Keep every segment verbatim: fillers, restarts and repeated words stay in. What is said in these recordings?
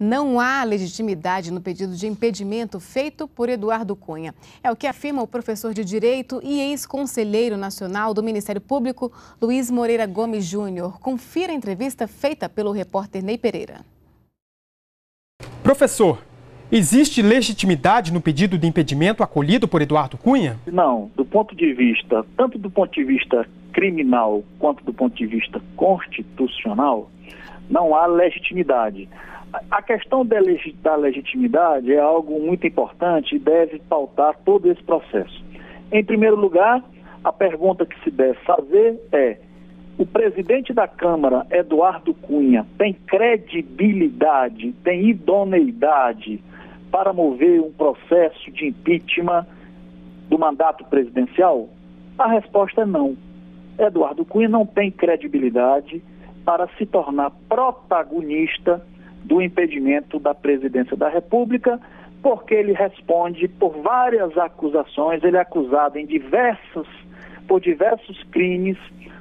não há legitimidade no pedido de impedimento feito por Eduardo Cunha. É o que afirma o professor de Direito e ex-conselheiro nacional do Ministério Público, Luiz Moreira Gomes Júnior. Confira a entrevista feita pelo repórter Ney Pereira. Professor, existe legitimidade no pedido de impedimento acolhido por Eduardo Cunha? Não, do ponto de vista, tanto do ponto de vista criminal quanto do ponto de vista constitucional, não há legitimidade. A questão da legitimidade é algo muito importante e deve pautar todo esse processo. Em primeiro lugar, a pergunta que se deve fazer é: o presidente da Câmara, Eduardo Cunha, tem credibilidade, tem idoneidade para mover um processo de impeachment do mandato presidencial? A resposta é não. Eduardo Cunha não tem credibilidade para se tornar protagonista do impedimento da presidência da República, porque ele responde por várias acusações, ele é acusado em diversos, por diversos crimes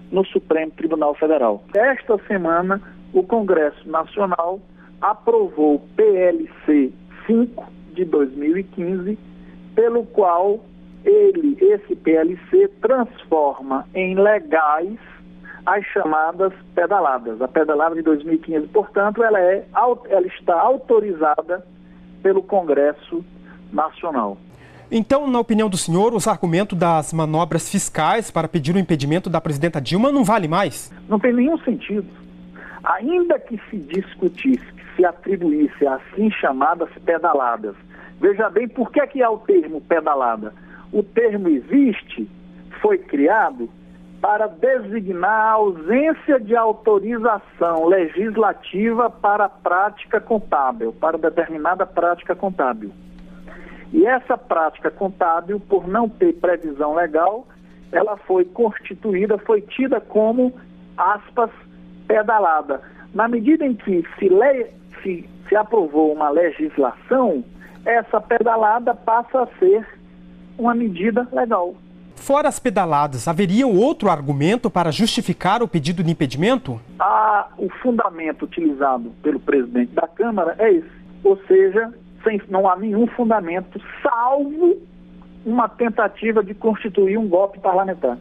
no Supremo Tribunal Federal. Esta semana, o Congresso Nacional aprovou o P L C cinco de dois mil e quinze, pelo qual ele, esse P L C, transforma em legais as chamadas pedaladas. A pedalada de dois mil e quinze, portanto, ela, é, ela está autorizada pelo Congresso Nacional. Então, na opinião do senhor, os argumentos das manobras fiscais para pedir o impedimento da presidenta Dilma não vale mais? Não tem nenhum sentido. Ainda que se discutisse, que se atribuísse assim chamadas pedaladas. Veja bem, por que é que há o termo pedalada? O termo existe, foi criado para designar a ausência de autorização legislativa para a prática contábil, para determinada prática contábil. E essa prática contábil, por não ter previsão legal, ela foi constituída, foi tida como, aspas, pedalada. Na medida em que se, le... se, se aprovou uma legislação, essa pedalada passa a ser uma medida legal. Fora as pedaladas, haveria outro argumento para justificar o pedido de impedimento? Ah, o fundamento utilizado pelo presidente da Câmara é esse, ou seja, sem, não há nenhum fundamento, salvo uma tentativa de constituir um golpe parlamentar.